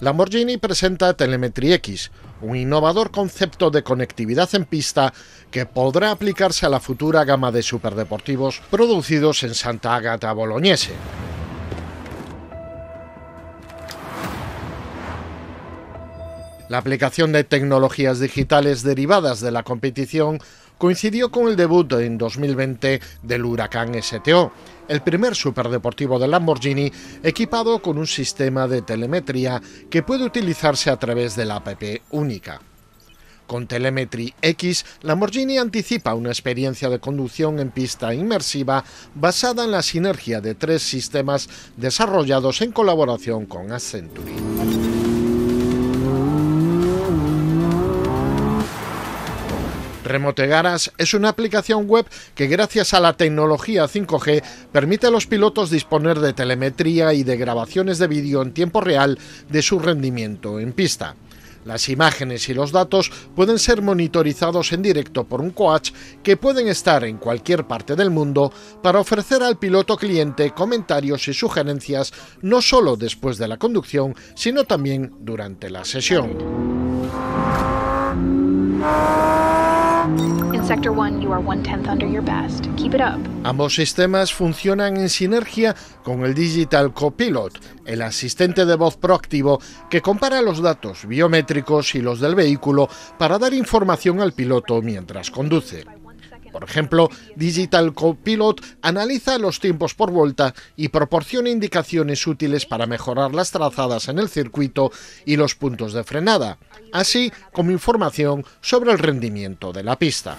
Lamborghini presenta Telemetry X, un innovador concepto de conectividad en pista que podrá aplicarse a la futura gama de superdeportivos producidos en Sant'Agata Bolognese. La aplicación de tecnologías digitales derivadas de la competición coincidió con el debut en 2020 del Huracán STO, el primer superdeportivo de Lamborghini equipado con un sistema de telemetría que puede utilizarse a través de la app única. Con Telemetry X, Lamborghini anticipa una experiencia de conducción en pista inmersiva basada en la sinergia de tres sistemas desarrollados en colaboración con Accenture. Remote Garage es una aplicación web que gracias a la tecnología 5G permite a los pilotos disponer de telemetría y de grabaciones de vídeo en tiempo real de su rendimiento en pista. Las imágenes y los datos pueden ser monitorizados en directo por un coach que pueden estar en cualquier parte del mundo para ofrecer al piloto cliente comentarios y sugerencias no solo después de la conducción, sino también durante la sesión. Sector 1, you are 1/10 under your best. Keep it up. Ambos sistemas funcionan en sinergia con el Digital Co-Pilot, el asistente de voz proactivo que compara los datos biométricos y los del vehículo para dar información al piloto mientras conduce. Por ejemplo, Digital Co-Pilot analiza los tiempos por vuelta y proporciona indicaciones útiles para mejorar las trazadas en el circuito y los puntos de frenada, así como información sobre el rendimiento de la pista.